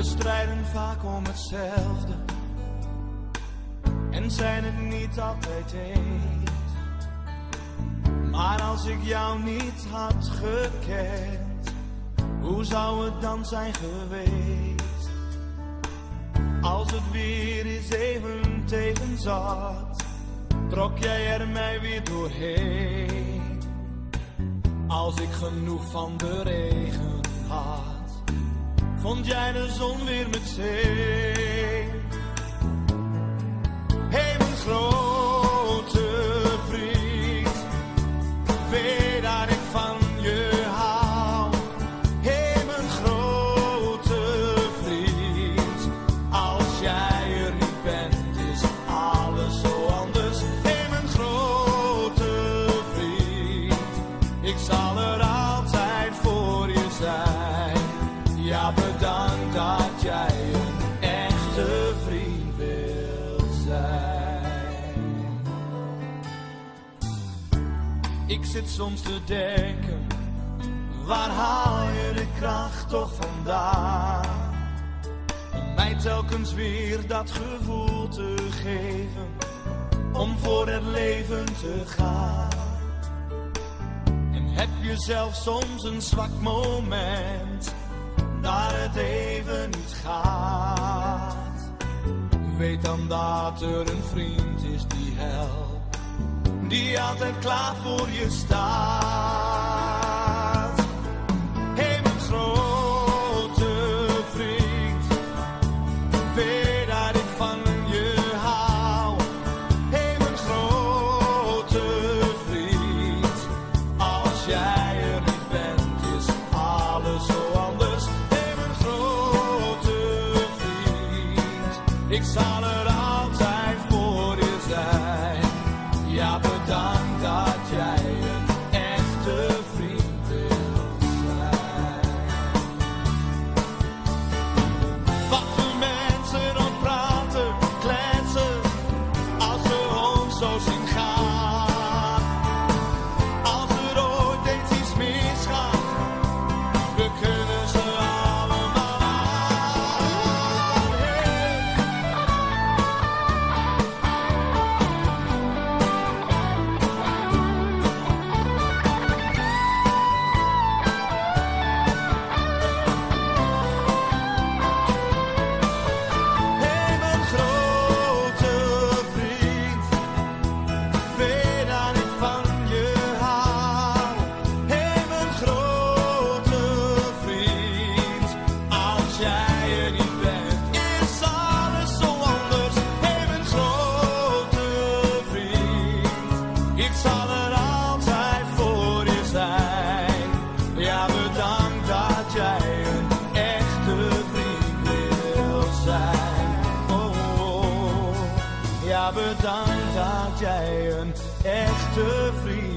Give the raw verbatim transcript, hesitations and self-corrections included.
We strijden vaak om hetzelfde en zijn het niet altijd eens. Maar als ik jou niet had gekend, hoe zou het dan zijn geweest? Als het weer eens even tegen zat, trok jij er mij weer doorheen. Als ik genoeg van de regen had, vond jij de zon weer meteen. Hey, mijn grote vriend, weet dat ik van je hou. Hey, mijn grote vriend, als jij er niet bent, is alles zo anders. Hey, mijn grote vriend, ik zal er altijd voor je zijn. Ja, bedankt dat jij een echte vriend wilt zijn. Ik zit soms te denken, waar haal je de kracht toch vandaan? Om mij telkens weer dat gevoel te geven, om voor het leven te gaan. En heb je zelf soms een zwak moment, dat het even niet gaat? Weet dan dat er een vriend is die helpt, die altijd klaar voor je staat. Hey, mijn grote vriend, weet dat ik van je hou. Hey, mijn grote vriend, als jij er niet bent, is alles zo anders. Ik zal er altijd voor je zijn. Ja, bedankt dat jij een echte vriend wilt zijn. Wat de mensen ook praten, kletsen, als ze ons zo zien gaan. Als er ooit eens iets misgaat, we kunnen ze bedankt dat jij een echte vriend bent.